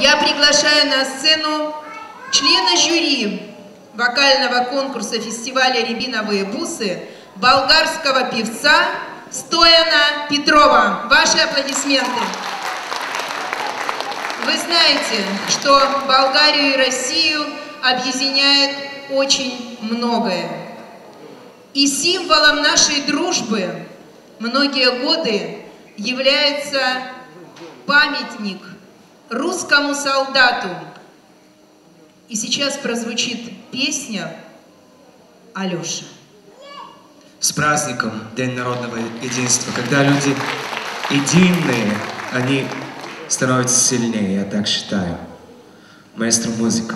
я приглашаю на сцену члена жюри вокального конкурса фестиваля «Рябиновые бусы» болгарского певца Стояна Петрова. Ваши аплодисменты. Вы знаете, что Болгарию и Россию объединяет очень многое. И символом нашей дружбы многие годы является памятник русскому солдату. И сейчас прозвучит песня «Алёша». С праздником День народного единства. Когда люди единые, они становятся сильнее, я так считаю. Маэстро музыка.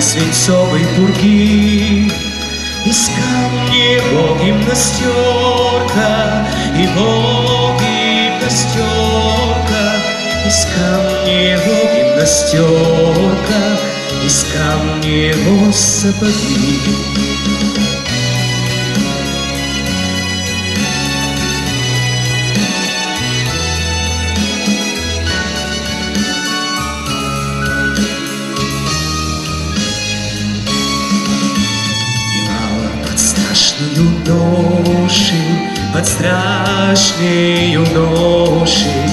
Свинцовой пурги искал мне бог-гимнастерка, и бог-гимнастерка, искал мне бог-гимнастерка, искал мне его сапоги. Под страшнею ношей,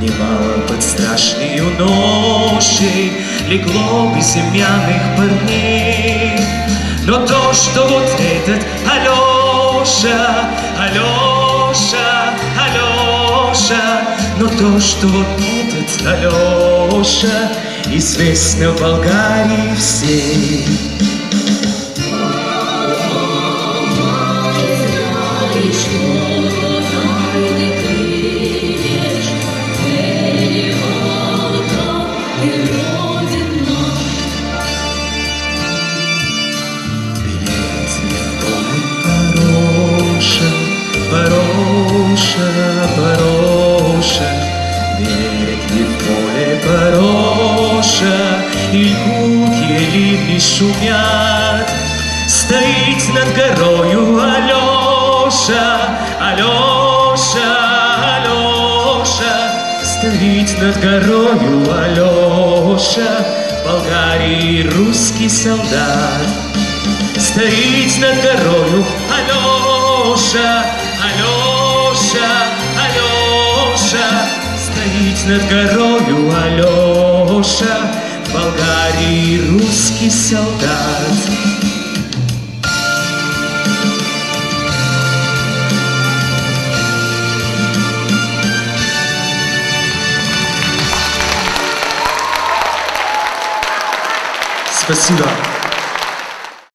немало под страшнею ношей легло безымянных парней. Но то, что вот этот Алёша, Алёша, Алёша, но то, что вот этот Алёша, известно в Болгарии всей. И гуки ливни шумят, стоит над горою Алёша, Алёша, Алёша, стоит над горою Алёша, Болгарии русский солдат. Стоит над горою Алёша, Алёша, Алёша, стоит над горою Алёша, Болгарии русский солдат. Спасибо.